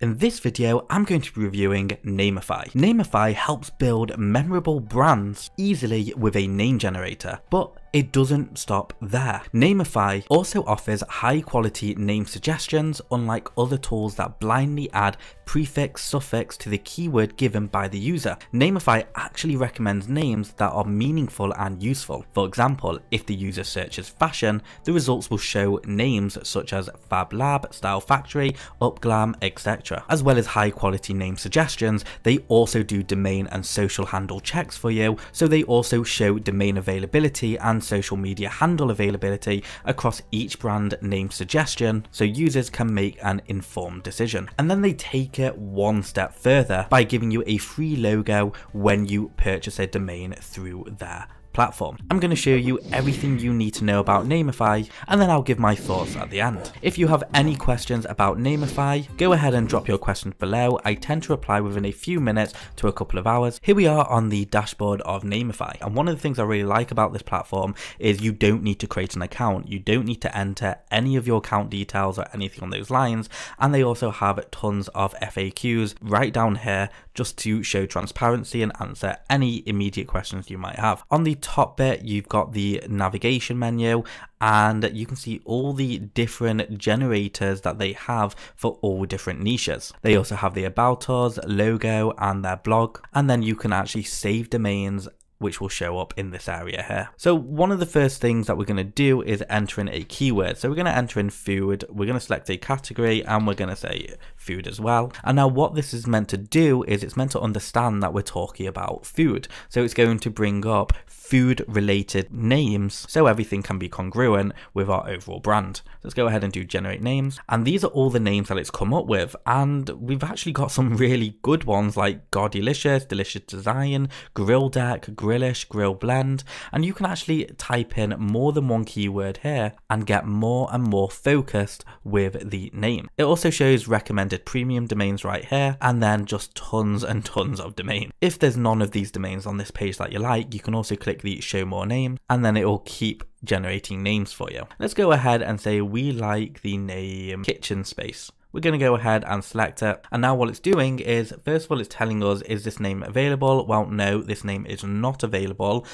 In this video, I'm going to be reviewing Namify. Namify helps build memorable brands easily with a name generator, but it doesn't stop there. Namify also offers high quality name suggestions, unlike other tools that blindly add prefix, suffix to the keyword given by the user. Namify actually recommends names that are meaningful and useful. For example, if the user searches fashion, the results will show names such as Fab Lab, Style Factory, UpGlam, etc. As well as high quality name suggestions, they also do domain and social handle checks for you, so they also show domain availability and social media handle availability across each brand name suggestion, so users can make an informed decision. And then they take it one step further by giving you a free logo when you purchase a domain through their platform. I'm going to show you everything you need to know about Namify, and then I'll give my thoughts at the end. If you have any questions about Namify, go ahead and drop your questions below. I tend to reply within a few minutes to a couple of hours. Here we are on the dashboard of Namify, and one of the things I really like about this platform is you don't need to create an account. You don't need to enter any of your account details or anything on those lines, and they also have tons of FAQs right down here just to show transparency and answer any immediate questions you might have. On the top bit, you've got the navigation menu, and you can see all the different generators that they have for all different niches. They also have the About Us, logo, and their blog, and then you can actually save domains, which will show up in this area here. So one of the first things that we're going to do is enter in a keyword. So we're going to enter in food, we're going to select a category, and we're going to say food as well. And now what this is meant to do is it's meant to understand that we're talking about food. So it's going to bring up food related names, so everything can be congruent with our overall brand. Let's go ahead and do generate names. And these are all the names that it's come up with. And we've actually got some really good ones like Godelicious, Delicious Design, Grill Deck, Grillish, Grill Blend, and you can actually type in more than one keyword here and get more and more focused with the name. It also shows recommended premium domains right here, and then just tons and tons of domains. If there's none of these domains on this page that you like, you can also click the show more names, and then it will keep generating names for you. Let's go ahead and say we like the name Kitchen Space. We're going to go ahead and select it, and now what it's doing is, first of all, it's telling us, is this name available? Well, no, this name is not available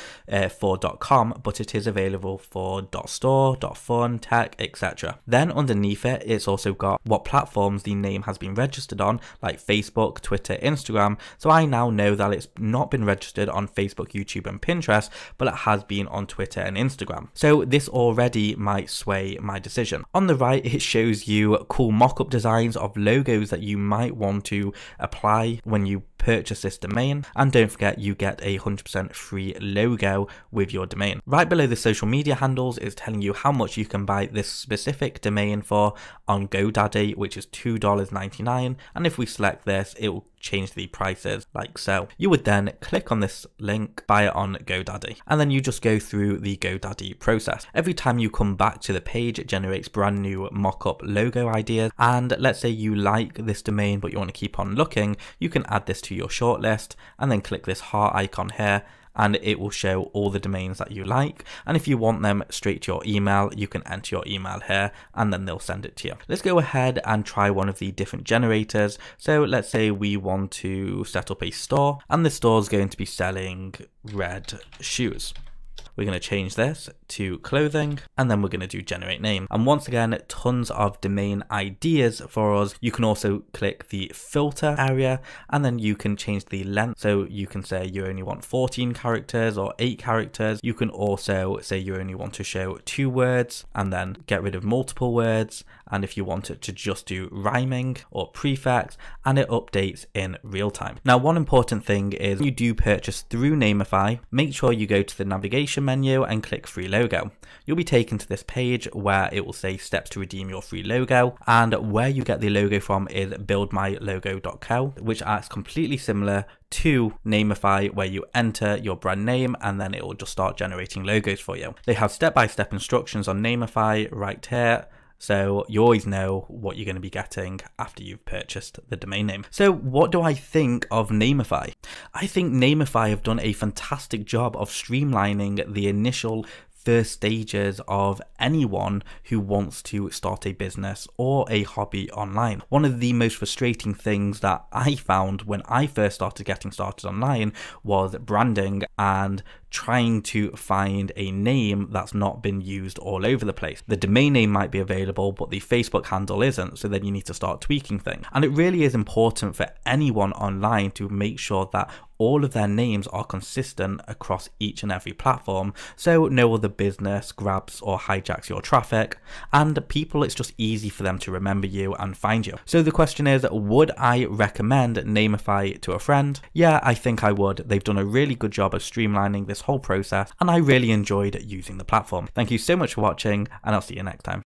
for .com, but it is available for .store, .fun, tech, etc. Then underneath it, it's also got what platforms the name has been registered on, like Facebook, Twitter, Instagram. So I now know that it's not been registered on Facebook, YouTube, and Pinterest, but it has been on Twitter and Instagram. So this already might sway my decision. On the right, it shows you cool mock-up designs of logos that you might want to apply when you purchase this domain, and don't forget you get a 100% free logo with your domain. Right below the social media handles is telling you how much you can buy this specific domain for on GoDaddy, which is $2.99, and if we select this, it will change the prices like so. You would then click on this link, buy it on GoDaddy, and then you just go through the GoDaddy process. Every time you come back to the page, it generates brand new mock-up logo ideas, and let's say you like this domain but you want to keep on looking, you can add this to your shortlist and then click this heart icon here, and it will show all the domains that you like, and if you want them straight to your email, you can enter your email here and then they'll send it to you. Let's go ahead and try one of the different generators. So let's say we want to set up a store, and the store is going to be selling red shoes. We're going to change this to clothing, and then we're going to do generate name. And once again, tons of domain ideas for us. You can also click the filter area, and then you can change the length. So you can say you only want 14 characters or 8 characters. You can also say you only want to show 2 words, and then get rid of multiple words. And if you want it to just do rhyming or prefix, and it updates in real time. Now, one important thing is when you do purchase through Namify, make sure you go to the navigation menu and click free logo. You'll be taken to this page where it will say steps to redeem your free logo, and where you get the logo from is buildmylogo.co, which acts completely similar to Namify, where you enter your brand name and then it will just start generating logos for you. They have step-by-step instructions on Namify right here, so you always know what you're going to be getting after you've purchased the domain name. So what do I think of Namify? I think Namify have done a fantastic job of streamlining the initial first stages of anyone who wants to start a business or a hobby online. One of the most frustrating things that I found when I first started getting started online was branding and trying to find a name that's not been used all over the place. The domain name might be available, but the Facebook handle isn't, so then you need to start tweaking things. And it really is important for anyone online to make sure that all of their names are consistent across each and every platform, so no other business grabs or hijacks your traffic, and people, it's just easy for them to remember you and find you. So the question is, would I recommend Namify to a friend? Yeah, I think I would. They've done a really good job of streamlining this whole process, and I really enjoyed using the platform. Thank you so much for watching, and I'll see you next time.